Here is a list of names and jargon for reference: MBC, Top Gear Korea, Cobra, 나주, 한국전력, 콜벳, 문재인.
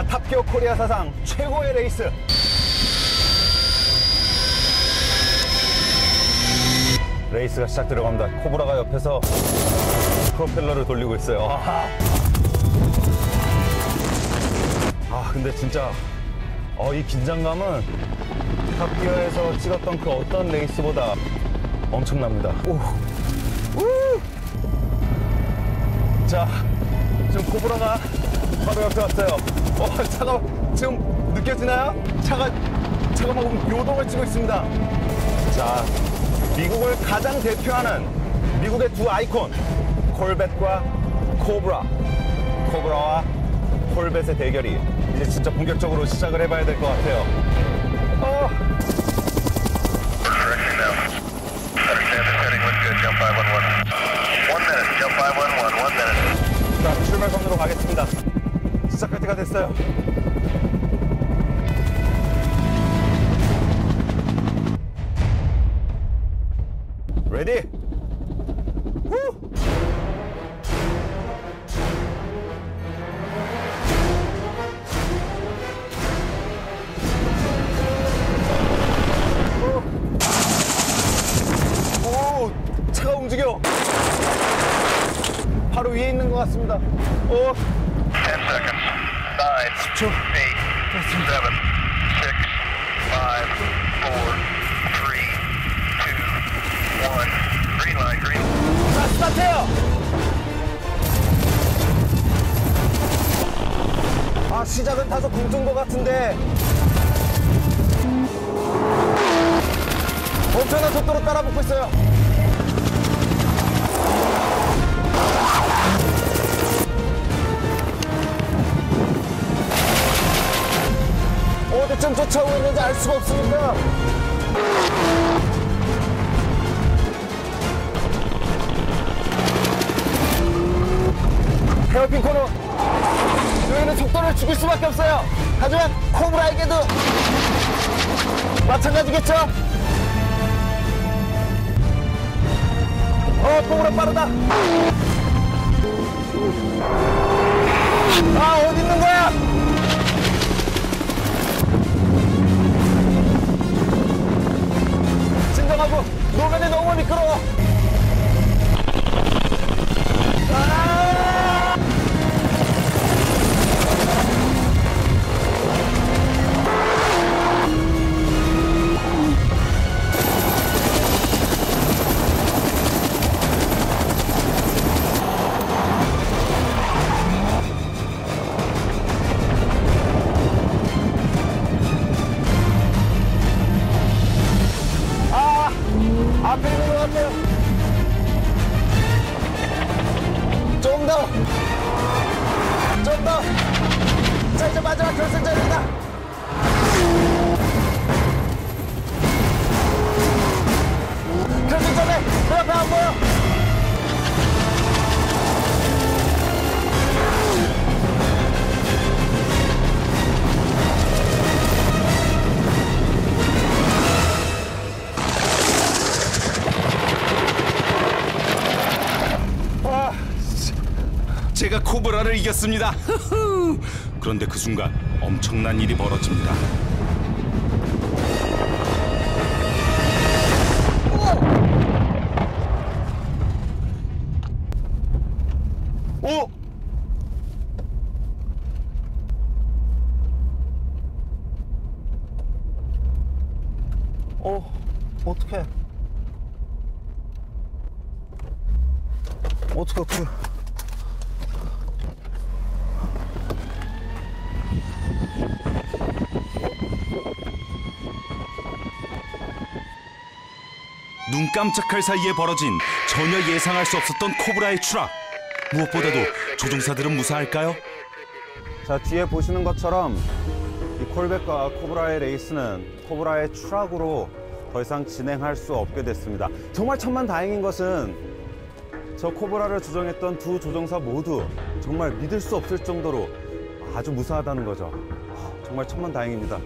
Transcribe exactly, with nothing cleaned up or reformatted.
자, 탑기어 코리아 사상 최고의 레이스. 레이스가 시작 들어갑니다. 코브라가 옆에서 프로펠러를 돌리고 있어요. 아, 아 근데 진짜 어, 이 긴장감은 탑기어에서 찍었던 그 어떤 레이스보다 엄청납니다. 오. 우. 자, 지금 코브라가 바로 옆에 왔어요. 어, 차가 지금 느껴지나요? 차가 차가 막 요동을 치고 있습니다. 자, 미국을 가장 대표하는 미국의 두 아이콘, 콜벳과 코브라. 코브라와 콜벳의 대결이 이제 진짜 본격적으로 시작을 해봐야 될 것 같아요. 어. 자, 출발선으로 가겠습니다. 시작할 때가 됐어요. 레디! 후! 오! 차가 움직여! 바로 위에 있는 것 같습니다. 오! 십 초. 자, 스타트해요! 아, 시작은 다소 굶은 것 같은데 엄청난 속도로 따라붙고 있어요. 어디쯤 쫓아오고 있는지 알 수가 없으니까. 헤어핀 코너, 여기는 속도를 죽일 수밖에 없어요. 하지만 코브라에게도 마찬가지겠죠? 어, 코브라 빠르다. 아, 어디 있는 거야? 하고 노면이 너무 미끄러워. 아! 앞에 있는 것 같아요. 좀 더, 좀 더. 자, 이제 마지막 결승전입니다. 결승전에 내 앞에 안 보여. 제가 코브라를 이겼습니다. 그런데 그 순간 엄청난 일이 벌어집니다. 오! 오! 어, 어떡해. 어떡해, 그... 눈 깜짝할 사이에 벌어진 전혀 예상할 수 없었던 코브라의 추락. 무엇보다도 조종사들은 무사할까요? 자, 뒤에 보시는 것처럼 이 콜벳과 코브라의 레이스는 코브라의 추락으로 더 이상 진행할 수 없게 됐습니다. 정말 천만다행인 것은 저 코브라를 조종했던 두 조종사 모두 정말 믿을 수 없을 정도로 아주 무사하다는 거죠. 정말 천만다행입니다.